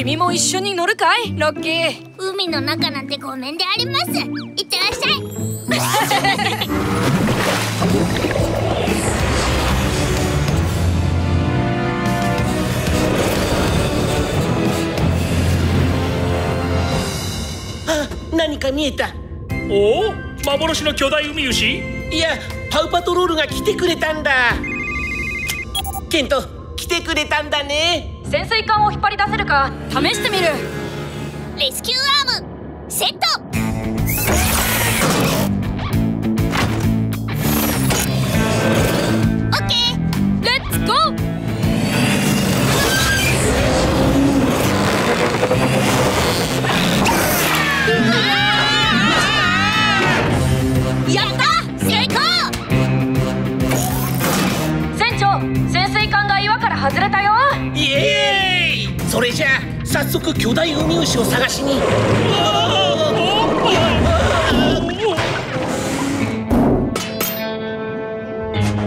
君も一緒に乗るかい、ロッキー。海の中なんてごめんであります。いってらっしゃい。あ、何か見えた。おお、幻の巨大ウミウシ。いや、パウパトロールが来てくれたんだ。ケント、来てくれたんだね。潜水艦を引っ張り出せるか試してみる。レスキューアームセット。オッケー、レッツゴー。やった、成功。船長、潜水艦が岩から外れたよ。イエーイ。それじゃあ早速巨大ウミウシを探しに。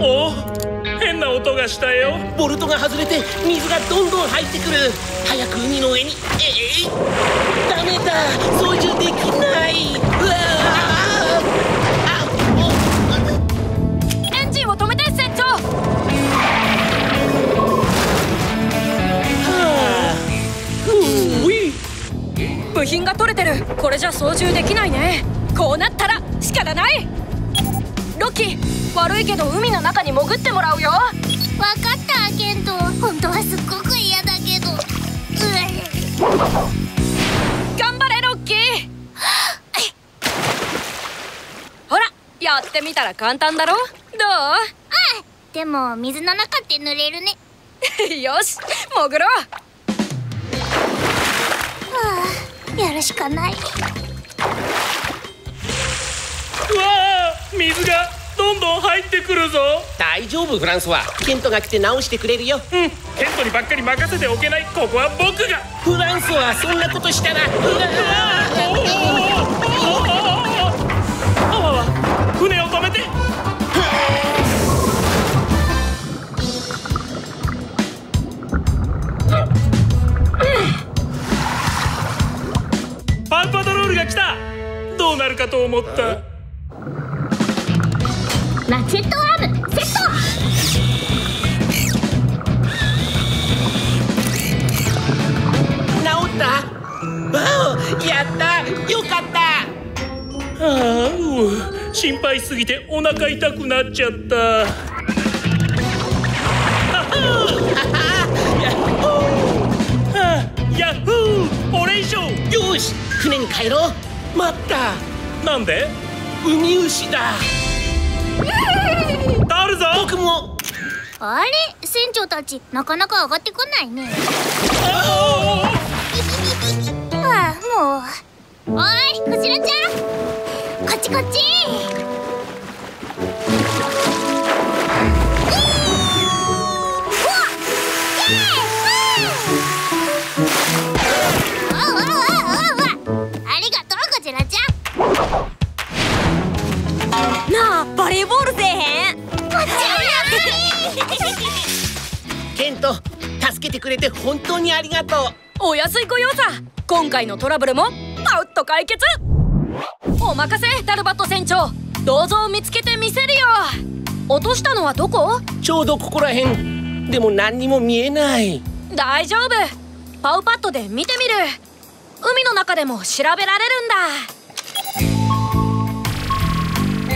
お、変な音がしたよ。ボルトが外れて水がどんどん入ってくる。早く海の上に。ダメだ、操縦できない。エンジンを止めて、船長。部品が取れてる。これじゃ操縦できないね。こうなったら仕方ない。ロッキー、悪いけど海の中に潜ってもらうよ。分かった、ケント。本当はすっごく嫌だけど。頑張れ、ロッキー。ほら、やってみたら簡単だろ。どう？うん、でも水の中って濡れるね。よし、潜ろう。やるしかない。うわあ、水がどんどん入ってくるぞ。大丈夫、フランスは。ケントが来て直してくれるよ。うん、ケントにばっかり任せておけない。ここは僕が。フランスはそんなことしたら。あわわ、船を止めて。どうなるかと思った。ラチェットアームセット。直った。わお、やった、よかった。ああ、心配すぎてお腹痛くなっちゃった。ヤッホー、俺以上。よし、船に帰ろう。待った、なんで？ウミウシだ。あるぞ、僕も。あれ、船長たちなかなか上がってこないね。ああ、もう。おい、クジラちゃん、こっちこっち。バレーボールせえへん。ケント、助けてくれて本当にありがとう。お安いご用さ。今回のトラブルもパウッと解決。お任せ、ダルバット船長。銅像を見つけてみせるよ。落としたのはどこ？ちょうどここらへん。でも何にも見えない。大丈夫、パウパッドで見てみる。海の中でも調べられるん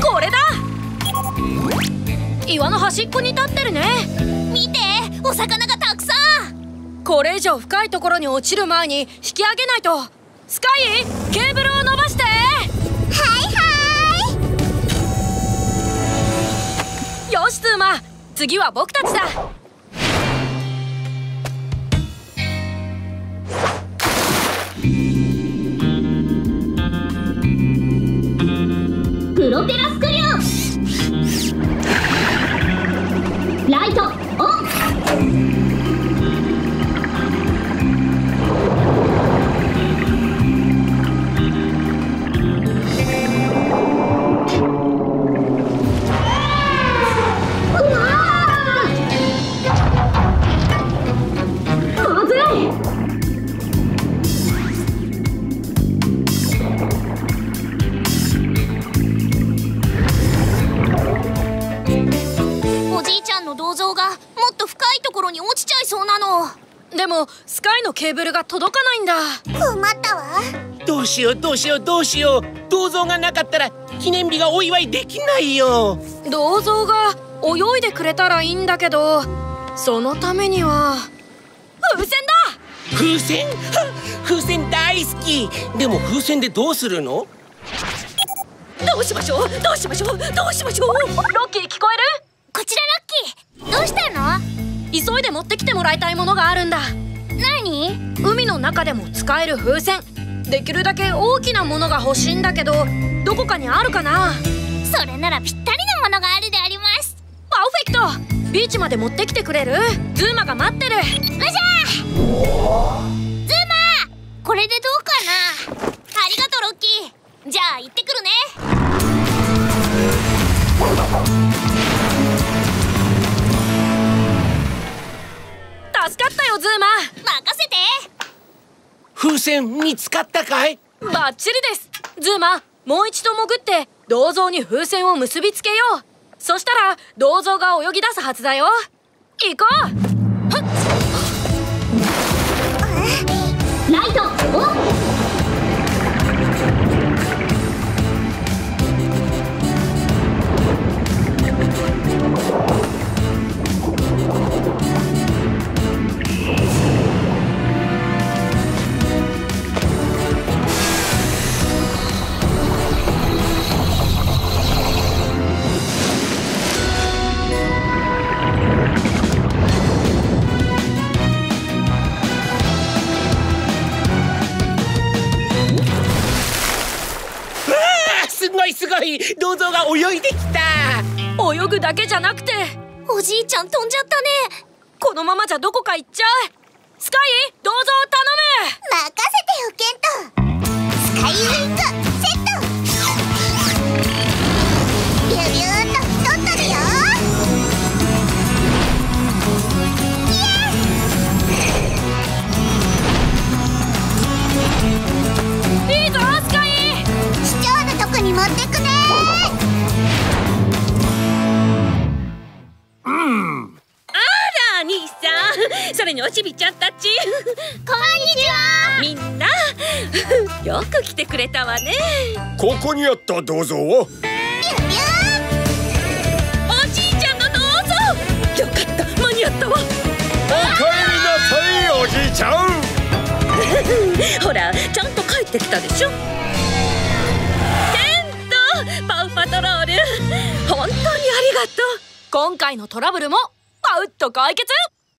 だ。これだ。岩の端っこに立ってるね。見て、お魚がたくさん。これ以上深いところに落ちる前に引き上げないと。スカイ、ケーブルを伸ばして。はいはい。よし、ツーマ、次は僕たちだ。プロペラスクリュー。ライトオン。まずい。のケーブルが届かないんだ。困ったわ。どうしようどうしようどうしよう。銅像がなかったら記念日がお祝いできないよ。銅像が泳いでくれたらいいんだけど、そのためには風船だ。風船？風船大好き。でも風船でどうするの？どうしましょうどうしましょうどうしましょう。ロッキー聞こえる？こちらロッキー、どうしたの？急いで持ってきてもらいたいものがあるんだ。何？海の中でも使える風船、できるだけ大きなものが欲しいんだけど、どこかにあるかな？それならぴったりのものがあるであります。パーフェクト。ビーチまで持ってきてくれる？ズーマが待ってる。無邪。ズーマ、これでどうかな？ありがとうロッキー。じゃあ行ってくるね。助かったよズーマ。任せて。風船見つかったかい？バッチリですズーマ。もう一度潜って銅像に風船を結びつけよう。そしたら銅像が泳ぎ出すはずだよ。行こう。ライトオン。すごい、銅像が泳いできた。泳ぐだけじゃなくて、おじいちゃん飛んじゃったね。このままじゃどこか行っちゃう。スカイ、銅像を頼む。任せてよケント。スカイウィングセット。ビュービューっと太ってるよ。イエーイ。いいぞスカイ。に持ってくね。うん。あら兄さん、それにおちびちゃんたち。こんにちは。みんなよく来てくれたわね。ここにあった銅像を。おじいちゃんの銅像。よかった、間に合ったわ。おかえりなさいおじいちゃん。ほら、ちゃんと帰ってきたでしょ。パウパトロール、本当にありがとう。今回のトラブルもパウッと解決。